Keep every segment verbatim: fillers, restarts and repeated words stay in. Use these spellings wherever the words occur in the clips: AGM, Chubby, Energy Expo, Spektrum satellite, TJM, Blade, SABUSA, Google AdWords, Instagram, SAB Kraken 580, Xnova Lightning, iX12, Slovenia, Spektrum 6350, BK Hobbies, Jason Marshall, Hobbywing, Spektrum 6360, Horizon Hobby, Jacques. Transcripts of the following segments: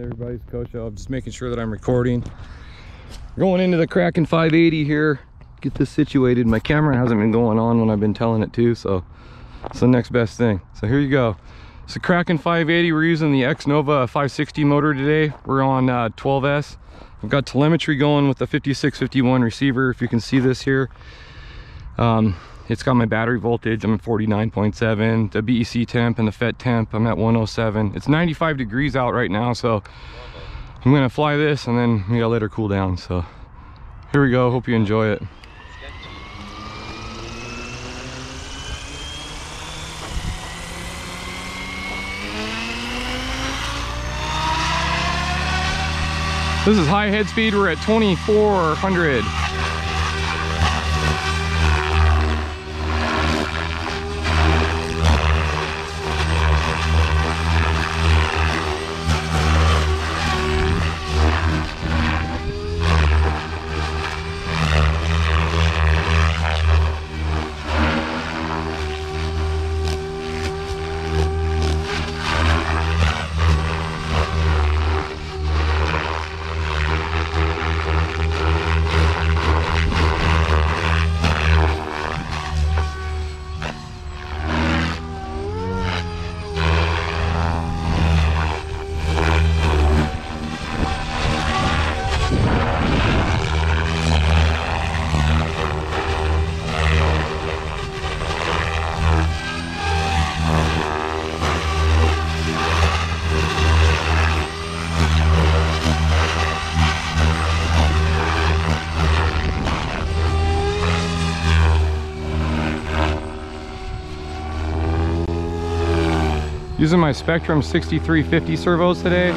everybody's coach. I'm just making sure that I'm recording. Going into the Kraken five eighty here, get this situated. My camera hasn't been going on when I've been telling it to, so it's the next best thing. So here you go. It's the Kraken five eighty. We're using the Xnova five sixty motor today. We're on uh, twelve S. I've got telemetry going with the fifty-six fifty-one receiver, if you can see this here. Um, it's got my battery voltage. I'm at forty-nine point seven, the B E C temp and the F E T temp. I'm at one oh seven. It's ninety-five degrees out right now, so I'm gonna fly this and then we gotta let her cool down. So here we go, hope you enjoy it. This is high head speed, we're at twenty-four hundred. Using my Spektrum sixty-three fifty servos today.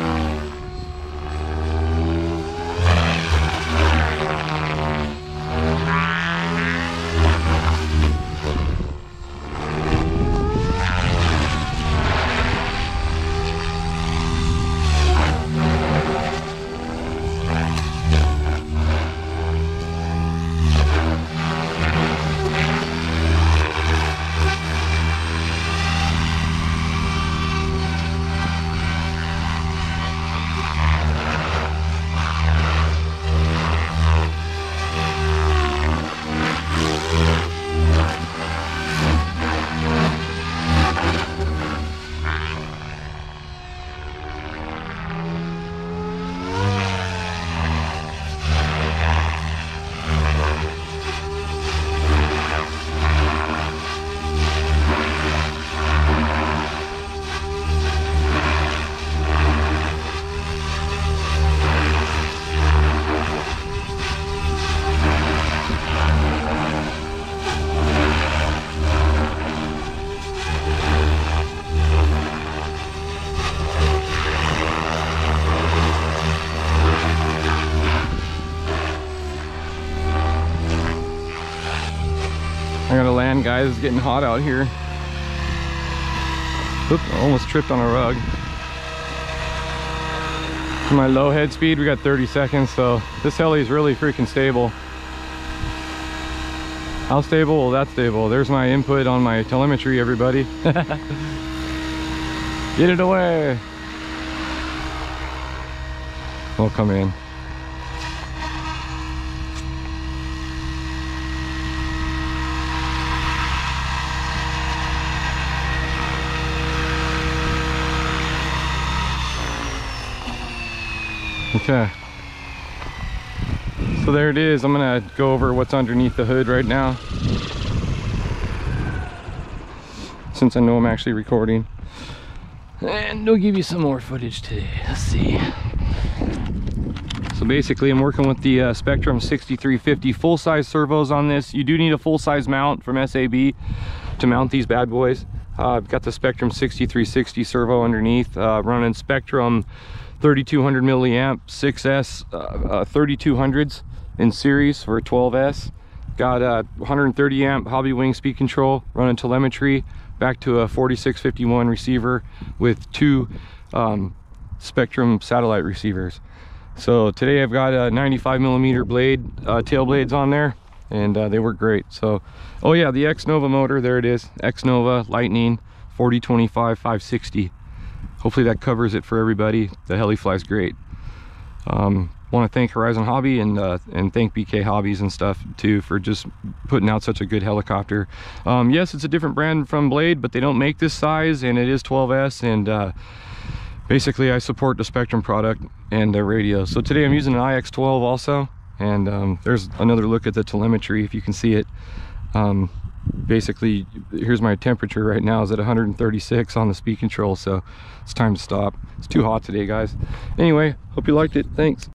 I'm gonna land, guys. It's getting hot out here. Oops, I almost tripped on a rug. For my low head speed, we got thirty seconds, so this heli is really freaking stable. How stable? Well, that's stable. There's my input on my telemetry, everybody. Get it away. We'll come in. Okay, so there it is. I'm gonna go over what's underneath the hood right now, since I know I'm actually recording, and they'll give you some more footage today. Let's see. So basically I'm working with the uh, Spektrum sixty-three fifty full-size servos on this. You do need a full-size mount from S A B to mount these bad boys. uh, I've got the Spektrum sixty-three sixty servo underneath, uh, running Spektrum thirty-two hundred milliamp six S uh, uh, thirty-two hundreds in series for twelve S. Got a one hundred thirty amp Hobbywing speed control, running telemetry back to a forty-six fifty-one receiver with two um, Spektrum satellite receivers. So today I've got a ninety-five millimeter blade, uh, tail blades on there, and uh, they work great. So, oh yeah, the Xnova motor, there it is. Xnova Lightning forty twenty-five five sixty. hopefully that covers it for everybody. The heli flies great. Um, want to thank Horizon Hobby and uh, and thank B K Hobbies and stuff too for just putting out such a good helicopter. Um, yes, it's a different brand from Blade, but they don't make this size, and it is twelve S, and uh, basically I support the Spektrum product and their radio. So today I'm using an i X twelve also, and um, there's another look at the telemetry if you can see it. Um, basically, here's my temperature right now is at one hundred thirty-six on the speed control, so it's time to stop. It's too hot today, guys. Anyway, hope you liked it. Thanks.